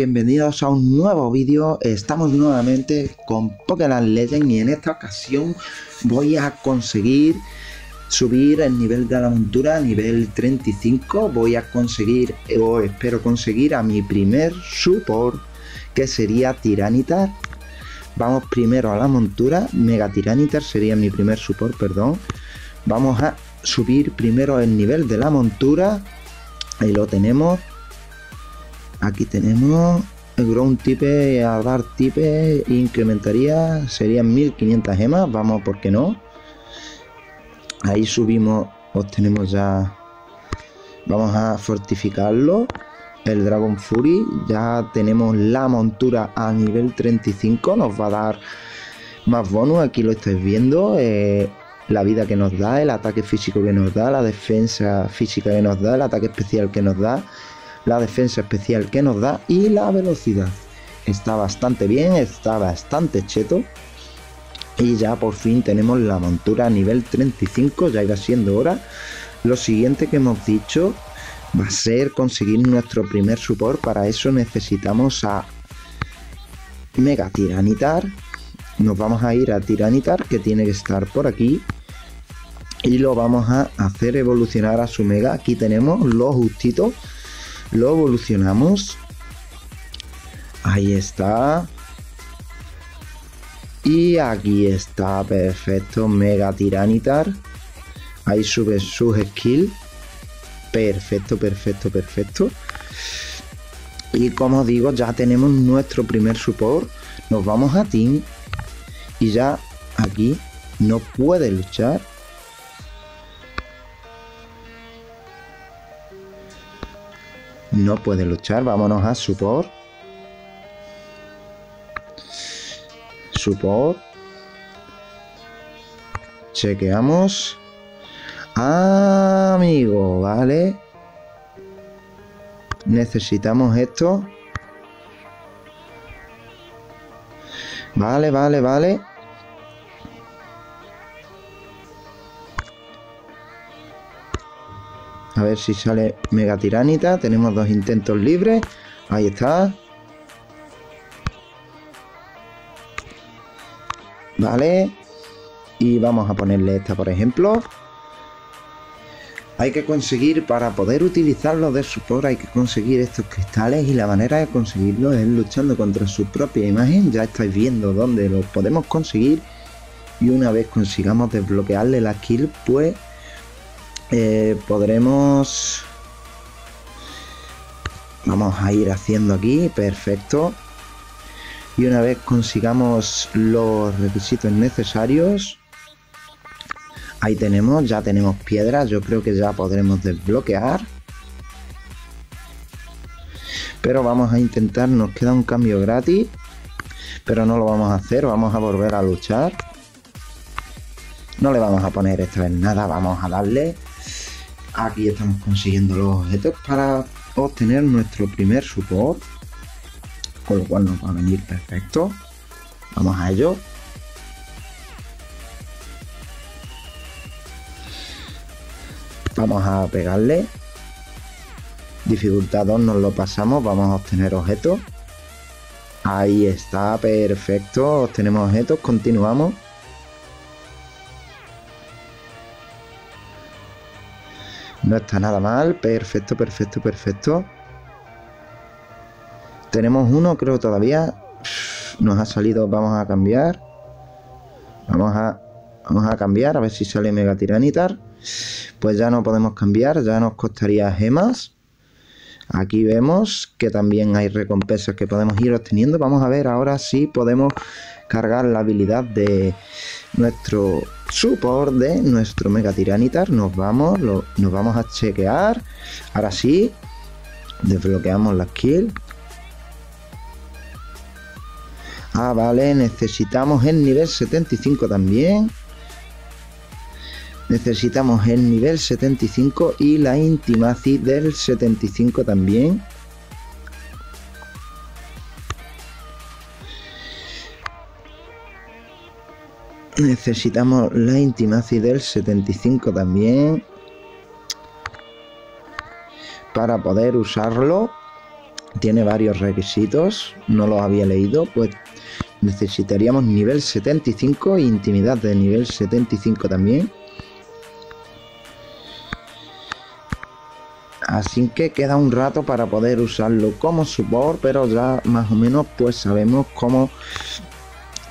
bienvenidos a un nuevo vídeo. Estamos nuevamente con Pokeland Legend y en esta ocasión voy a conseguir subir el nivel de la montura a nivel 35. Voy a conseguir, o espero conseguir, a mi primer support, que sería Tyranitar. Vamos primero a la montura, Mega Tyranitar sería mi primer support, perdón. Vamos a subir primero el nivel de la montura, ahí lo tenemos. Aquí tenemos el ground tipe, a dar tipe, incrementaría, serían 1500 gemas, vamos, ¿por qué no? Ahí subimos, obtenemos ya, vamos a fortificarlo, el Dragon Fury, ya tenemos la montura a nivel 35, nos va a dar más bonus, aquí lo estáis viendo, la vida que nos da, el ataque físico que nos da, la defensa física que nos da, el ataque especial que nos da, la defensa especial que nos da y la velocidad. Está bastante bien, está bastante cheto. Y ya por fin tenemos la montura a nivel 35, ya irá siendo hora. Lo siguiente que hemos dicho va a ser conseguir nuestro primer support. Para eso necesitamos a Mega Tyranitar. Nos vamos a ir a Tyranitar, que tiene que estar por aquí. Y lo vamos a hacer evolucionar a su Mega. Aquí tenemos los justitos. Lo evolucionamos. Ahí está. Y aquí está. Perfecto. Mega Tyranitar. Ahí sube sus skills. Perfecto, perfecto, perfecto. Y como digo, ya tenemos nuestro primer support. Nos vamos a Team. Y ya aquí no puede luchar. No puede luchar, vámonos a support. Support. Chequeamos. Ah, amigo, vale. Necesitamos esto. Vale, vale, vale. A ver si sale Mega Tyranitar. Tenemos dos intentos libres. Ahí está. Vale. Y vamos a ponerle esta, por ejemplo. Hay que conseguir, para poder utilizarlo de support, hay que conseguir estos cristales. Y la manera de conseguirlos es luchando contra su propia imagen. Ya estáis viendo dónde los podemos conseguir. Y una vez consigamos desbloquearle la skill, pues... podremos, vamos a ir haciendo aquí, perfecto, y una vez consigamos los requisitos necesarios, ahí tenemos, ya tenemos piedras, yo creo que ya podremos desbloquear, pero vamos a intentar, nos queda un cambio gratis, pero no lo vamos a hacer, vamos a volver a luchar, no le vamos a poner esta vez nada, vamos a darle. Aquí estamos consiguiendo los objetos para obtener nuestro primer support, con lo cual nos va a venir perfecto. Vamos a ello. Vamos a pegarle. Dificultad 2 nos lo pasamos, vamos a obtener objetos. Ahí está, perfecto, obtenemos objetos, continuamos. No está nada mal, perfecto, perfecto, perfecto. Tenemos uno, creo todavía. Nos ha salido, vamos a cambiar. Vamos a cambiar, a ver si sale Mega Tyranitar. Pues ya no podemos cambiar, ya nos costaría gemas. Aquí vemos que también hay recompensas que podemos ir obteniendo. Vamos a ver ahora si podemos cargar la habilidad de nuestro support, de nuestro Mega Tyranitar. Nos vamos, nos vamos a chequear. Ahora sí, desbloqueamos la skill. Ah, vale, necesitamos el nivel 75 también. Necesitamos el nivel 75 y la Intimacy del 75 también. Necesitamos la Intimacy del 75 también. Para poder usarlo. tiene varios requisitos, no los había leído, pues necesitaríamos nivel 75 e intimidad de nivel 75 también. Así que queda un rato para poder usarlo como support, pero ya más o menos pues sabemos cómo,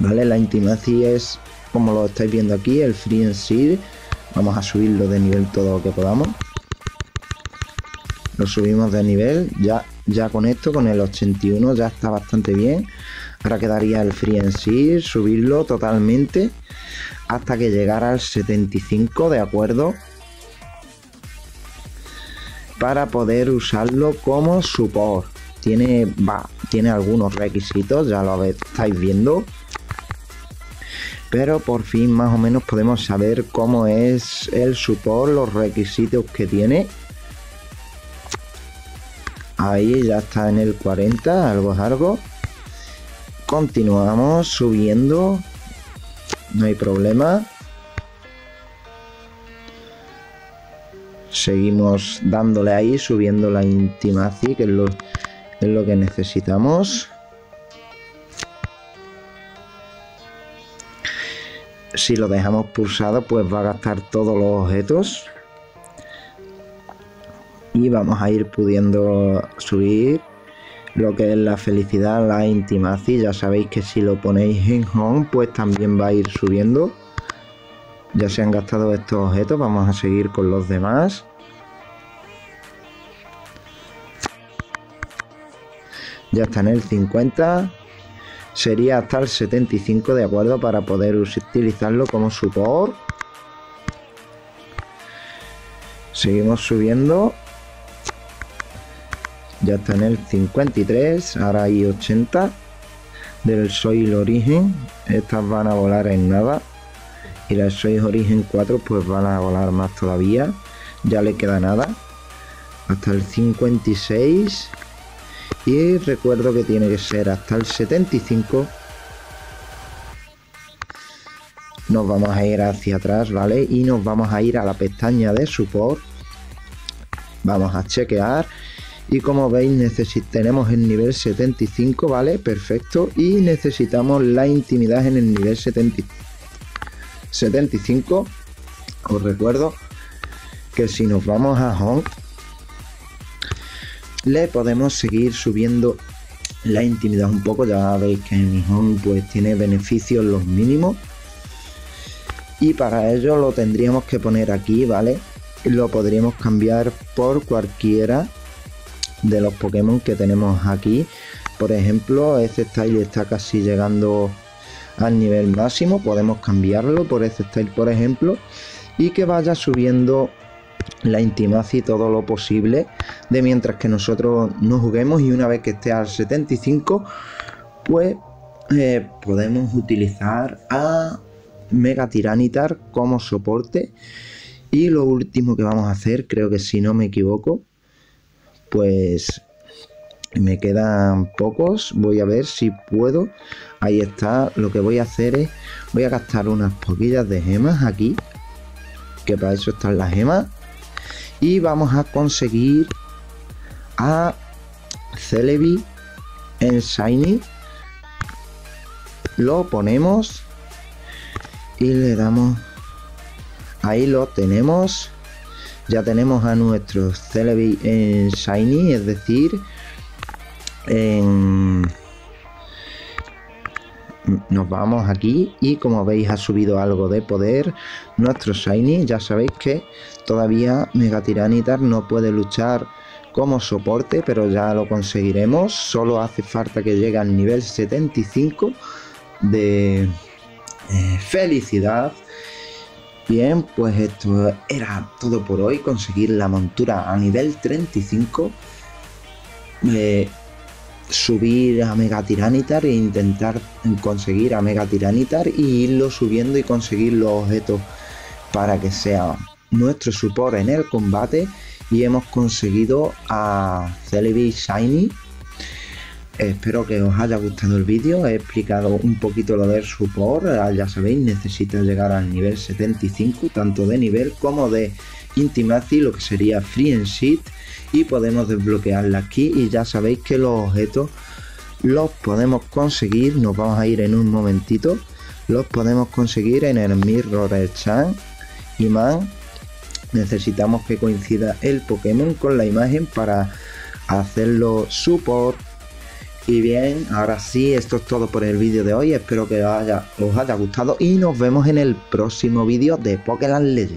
¿vale? La intimacia es, como lo estáis viendo aquí, el free and seed. Vamos a subirlo de nivel todo lo que podamos. Lo subimos de nivel, ya con esto, con el 81 ya está bastante bien. Ahora quedaría el free and seed, subirlo totalmente hasta que llegara al 75, ¿de acuerdo? Para poder usarlo como support. Tiene algunos requisitos, ya lo estáis viendo, pero por fin más o menos podemos saber cómo es el support, los requisitos que tiene. Ahí ya está en el 40, algo es algo. Continuamos subiendo, no hay problema. Seguimos dándole ahí, subiendo la intimacy, que es lo que necesitamos. Si lo dejamos pulsado, pues va a gastar todos los objetos. Y vamos a ir pudiendo subir lo que es la felicidad, la intimacy. Ya sabéis que si lo ponéis en home, pues también va a ir subiendo. Ya se han gastado estos objetos, vamos a seguir con los demás. Ya está en el 50. Sería hasta el 75, de acuerdo, para poder utilizarlo como support. Seguimos subiendo. Ya está en el 53, ahora hay 80. Del Soil Origen, estas van a volar en nada. Y las 6 Origen 4 pues van a volar más todavía. Ya le queda nada. Hasta el 56. Y recuerdo que tiene que ser hasta el 75. Nos vamos a ir hacia atrás, ¿vale? Y nos vamos a ir a la pestaña de support. Vamos a chequear. Y como veis, tenemos el nivel 75, ¿vale? Perfecto. Y necesitamos la intimidad en el nivel 75. Os recuerdo que si nos vamos a home, le podemos seguir subiendo la intimidad un poco. Ya veis que en mi home pues tiene beneficios los mínimos, y para ello lo tendríamos que poner aquí, ¿vale? Lo podríamos cambiar por cualquiera de los Pokémon que tenemos aquí. Por ejemplo, este Style está casi llegando al nivel máximo, podemos cambiarlo por este Style, por ejemplo, y que vaya subiendo la intimacy todo lo posible de mientras que nosotros no juguemos. Y una vez que esté al 75, pues podemos utilizar a Mega Tyranitar como soporte. Y lo último que vamos a hacer, creo que si no me equivoco, pues me quedan pocos, voy a ver si puedo. Ahí está. Lo que voy a hacer es, voy a gastar unas poquillas de gemas aquí, que para eso están las gemas, y vamos a conseguir a Celebi en Shiny. Lo ponemos y le damos, ahí lo tenemos. Ya tenemos a nuestro Celebi en Shiny, es decir, nos vamos aquí y como veis ha subido algo de poder nuestro Shiny. Ya sabéis que todavía Mega Tyranitar no puede luchar como soporte, pero ya lo conseguiremos. Solo hace falta que llegue al nivel 75 de felicidad. Bien, pues esto era todo por hoy. Conseguir la montura a nivel 35, subir a Mega Tyranitar e intentar conseguir a Mega Tyranitar y irlo subiendo y conseguir los objetos para que sea nuestro support en el combate. Y hemos conseguido a Celebi Shiny, Espero que os haya gustado el vídeo, he explicado un poquito lo del support. Ya sabéis, necesita llegar al nivel 75, tanto de nivel como de intimacy, lo que sería friendship, y podemos desbloquearla aquí. Y ya sabéis que los objetos los podemos conseguir, nos vamos a ir en un momentito, los podemos conseguir en el Mirror of Chan. Imán, necesitamos que coincida el Pokémon con la imagen para hacerlo support. Y bien, ahora sí, esto es todo por el vídeo de hoy. Espero que os haya gustado y nos vemos en el próximo vídeo de Pokeland Legend.